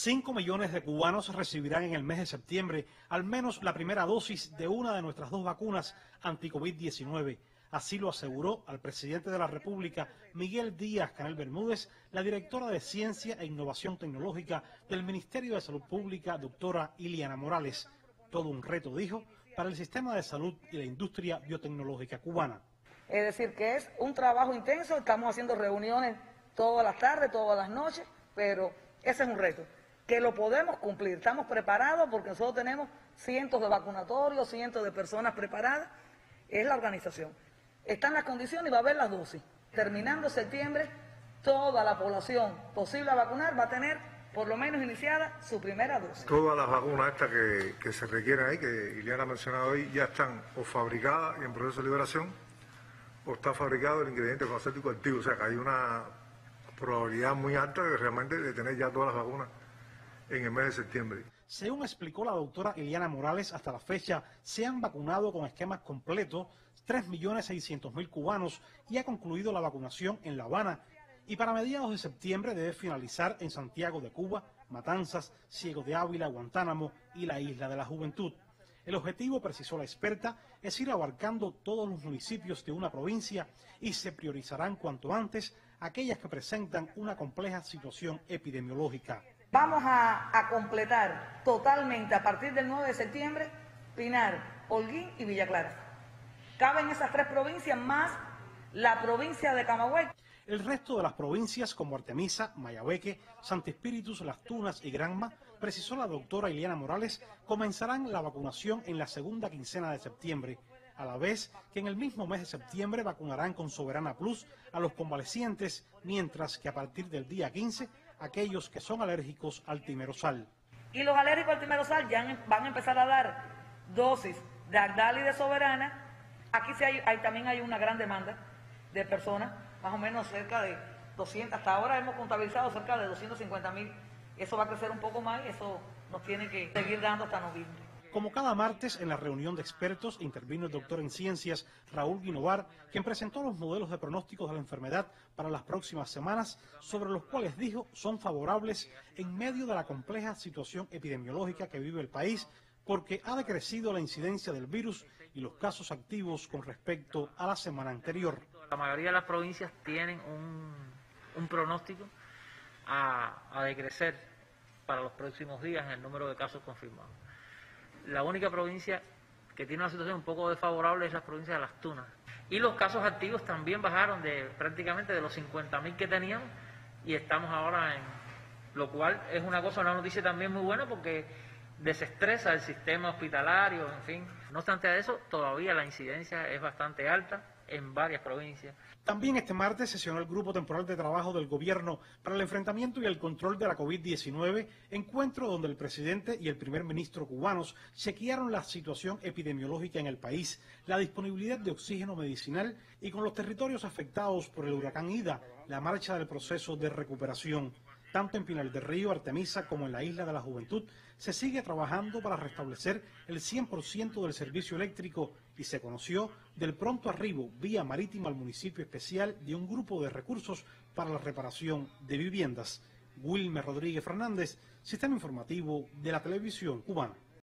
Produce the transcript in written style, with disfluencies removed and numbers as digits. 5 millones de cubanos recibirán en el mes de septiembre al menos la primera dosis de una de nuestras dos vacunas anti-COVID-19. Así lo aseguró al presidente de la República, Miguel Díaz Canel Bermúdez, la directora de Ciencia e Innovación Tecnológica del Ministerio de Salud Pública, doctora Ileana Morales. Todo un reto, dijo, para el sistema de salud y la industria biotecnológica cubana. Es decir, que es un trabajo intenso, estamos haciendo reuniones todas las tardes, todas las noches, pero ese es un reto, que lo podemos cumplir. Estamos preparados porque nosotros tenemos cientos de vacunatorios, cientos de personas preparadas, es la organización. Están las condiciones y va a haber las dosis. Terminando septiembre, toda la población posible a vacunar va a tener, por lo menos iniciada, su primera dosis. Todas las vacunas estas que se requieren ahí, que Ileana ha mencionado hoy, ya están o fabricadas y en proceso de liberación, o está fabricado el ingrediente farmacéutico activo. O sea, que hay una probabilidad muy alta de realmente de tener ya todas las vacunas en el mes de septiembre. Según explicó la doctora Ileana Morales, hasta la fecha se han vacunado con esquemas completos 3.600.000 cubanos y ha concluido la vacunación en La Habana. Y para mediados de septiembre debe finalizar en Santiago de Cuba, Matanzas, Ciego de Ávila, Guantánamo y la Isla de la Juventud. El objetivo, precisó la experta, es ir abarcando todos los municipios de una provincia y se priorizarán cuanto antes aquellas que presentan una compleja situación epidemiológica. Vamos a completar totalmente a partir del 9 de septiembre Pinar, Holguín y Villa Clara. Caben esas 3 provincias más la provincia de Camagüey. El resto de las provincias como Artemisa, Mayabeque, Sancti Spíritus, Las Tunas y Granma, precisó la doctora Ileana Morales, comenzarán la vacunación en la segunda quincena de septiembre, a la vez que en el mismo mes de septiembre vacunarán con Soberana Plus a los convalecientes, mientras que a partir del día 15 aquellos que son alérgicos al timerosal. Y los alérgicos al timerosal ya van a empezar a dar dosis de Agdal y de Soberana. Aquí sí también hay una gran demanda de personas, más o menos cerca de 200, hasta ahora hemos contabilizado cerca de 250.000. Eso va a crecer un poco más y eso nos tiene que seguir dando hasta noviembre. Como cada martes en la reunión de expertos, intervino el doctor en ciencias Raúl Guinovart, quien presentó los modelos de pronósticos de la enfermedad para las próximas semanas, sobre los cuales dijo son favorables en medio de la compleja situación epidemiológica que vive el país, porque ha decrecido la incidencia del virus y los casos activos con respecto a la semana anterior. La mayoría de las provincias tienen un pronóstico a decrecer para los próximos días en el número de casos confirmados. La única provincia que tiene una situación un poco desfavorable es la provincia de Las Tunas. Y los casos activos también bajaron de prácticamente de los 50.000 que teníamos y estamos ahora en... Lo cual es una cosa, una noticia también muy buena porque desestresa el sistema hospitalario, en fin. No obstante a eso, todavía la incidencia es bastante alta en varias provincias. También este martes sesionó el Grupo Temporal de Trabajo del Gobierno para el Enfrentamiento y el Control de la COVID-19, encuentro donde el presidente y el primer ministro cubanos chequearon la situación epidemiológica en el país, la disponibilidad de oxígeno medicinal y con los territorios afectados por el huracán Ida, la marcha del proceso de recuperación. Tanto en Pinal del Río, Artemisa, como en la Isla de la Juventud, se sigue trabajando para restablecer el 100% del servicio eléctrico y se conoció del pronto arribo vía marítima al municipio especial de un grupo de recursos para la reparación de viviendas. Wilmer Rodríguez Fernández, Sistema Informativo de la Televisión Cubana.